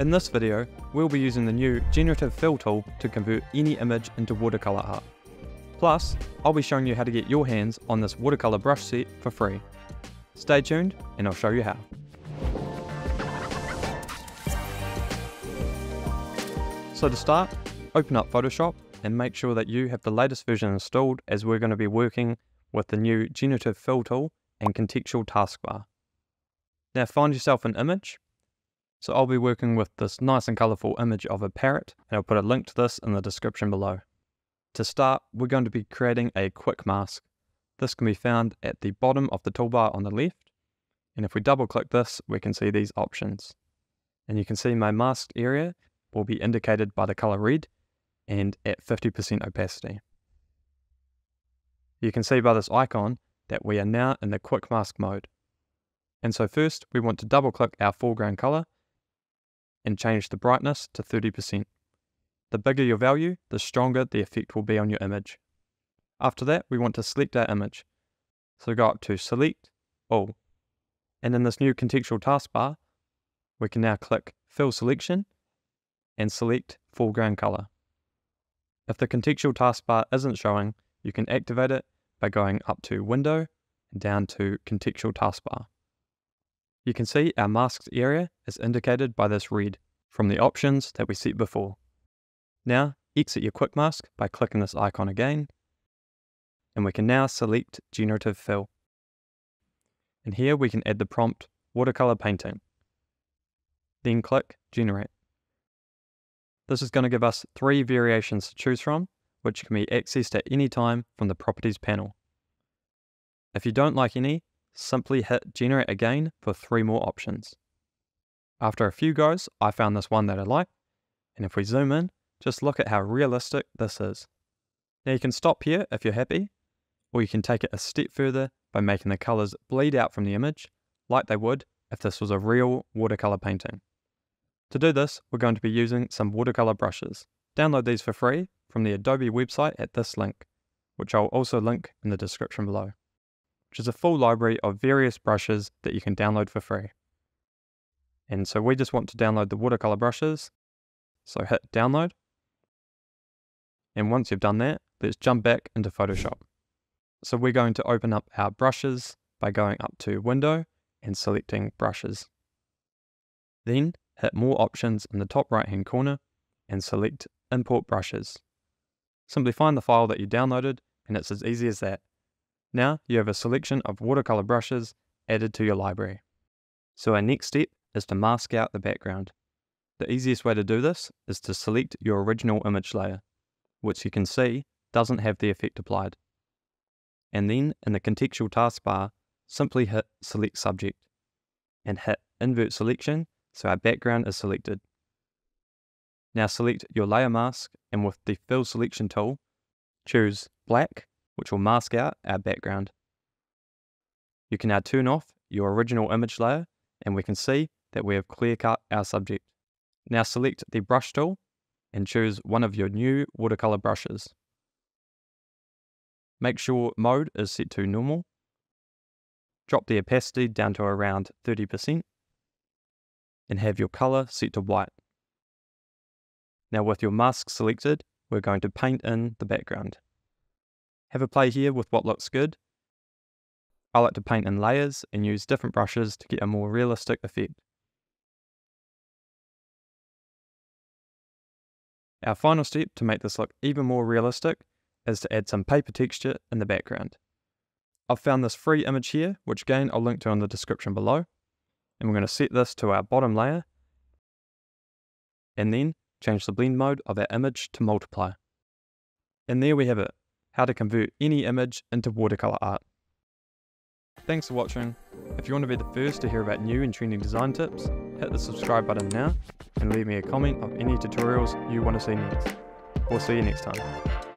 In this video, we'll be using the new Generative Fill tool to convert any image into watercolour art. Plus, I'll be showing you how to get your hands on this watercolour brush set for free. Stay tuned and I'll show you how. So to start, open up Photoshop and make sure that you have the latest version installed, as we're going to be working with the new Generative Fill tool and contextual taskbar. Now find yourself an image. So I'll be working with this nice and colourful image of a parrot, and I'll put a link to this in the description below. To start, we're going to be creating a quick mask. This can be found at the bottom of the toolbar on the left, and if we double click this, we can see these options. And you can see my masked area will be indicated by the colour red and at 50% opacity. You can see by this icon that we are now in the quick mask mode. And so first, we want to double click our foreground colour and change the brightness to 30%. The bigger your value, the stronger the effect will be on your image. After that, we want to select our image. So go up to Select All. And in this new contextual taskbar, we can now click Fill Selection and select Foreground Color. If the contextual taskbar isn't showing, you can activate it by going up to Window and down to Contextual Taskbar. You can see our masked area is indicated by this red from the options that we set before. Now exit your quick mask by clicking this icon again, and we can now select Generative Fill. And here we can add the prompt watercolor painting, then click Generate. This is going to give us three variations to choose from, which can be accessed at any time from the Properties panel. If you don't like any, simply hit Generate again for three more options. After a few goes, I found this one that I like, and if we zoom in, just look at how realistic this is. Now you can stop here if you're happy, or you can take it a step further by making the colours bleed out from the image, like they would if this was a real watercolour painting. To do this, we're going to be using some watercolour brushes. Download these for free from the Adobe website at this link, which I'll also link in the description below, which is a full library of various brushes that you can download for free. And so we just want to download the watercolor brushes, so hit download. And once you've done that, let's jump back into Photoshop. So we're going to open up our brushes by going up to Window and selecting Brushes. Then hit More Options in the top right hand corner and select Import Brushes. Simply find the file that you downloaded, and it's as easy as that. Now you have a selection of watercolour brushes added to your library. So our next step is to mask out the background. The easiest way to do this is to select your original image layer, which you can see doesn't have the effect applied. And then in the contextual taskbar, simply hit Select Subject and hit Invert Selection so our background is selected. Now select your layer mask, and with the Fill Selection tool, choose Black, which will mask out our background. You can now turn off your original image layer, and we can see that we have clear cut our subject. Now select the brush tool and choose one of your new watercolor brushes. Make sure mode is set to normal. Drop the opacity down to around 30% and have your color set to white. Now with your mask selected, we're going to paint in the background. Have a play here with what looks good. I like to paint in layers and use different brushes to get a more realistic effect. Our final step to make this look even more realistic is to add some paper texture in the background. I've found this free image here, which again I'll link to in the description below. And we're going to set this to our bottom layer and then change the blend mode of our image to multiply. And there we have it. How to convert any image into watercolour art. Thanks for watching. If you want to be the first to hear about new and trending design tips, hit the subscribe button now and leave me a comment of any tutorials you want to see next. We'll see you next time.